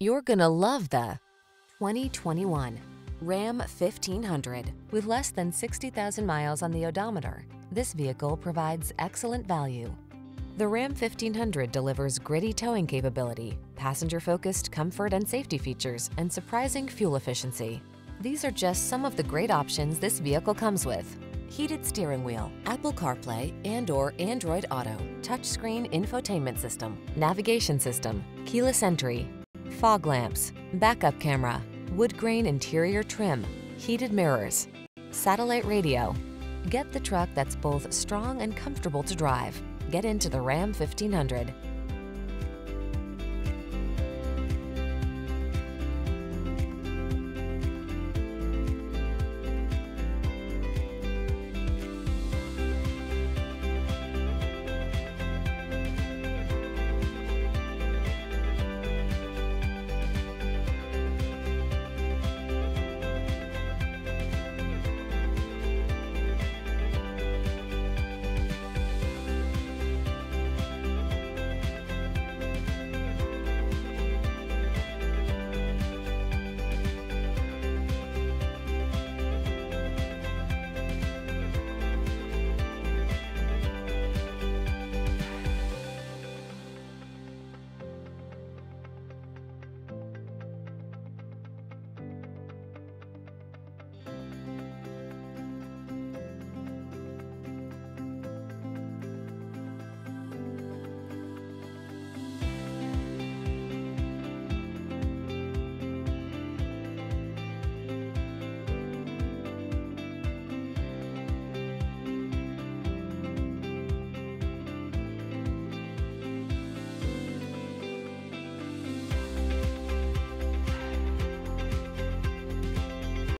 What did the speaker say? You're gonna love the 2021 Ram 1500. With less than 60,000 miles on the odometer, this vehicle provides excellent value. The Ram 1500 delivers gritty towing capability, passenger-focused comfort and safety features, and surprising fuel efficiency. These are just some of the great options this vehicle comes with: heated steering wheel, Apple CarPlay and/or Android Auto, touchscreen infotainment system, navigation system, keyless entry, fog lamps, backup camera, wood grain interior trim, heated mirrors, satellite radio. Get the truck that's both strong and comfortable to drive. Get into the Ram 1500.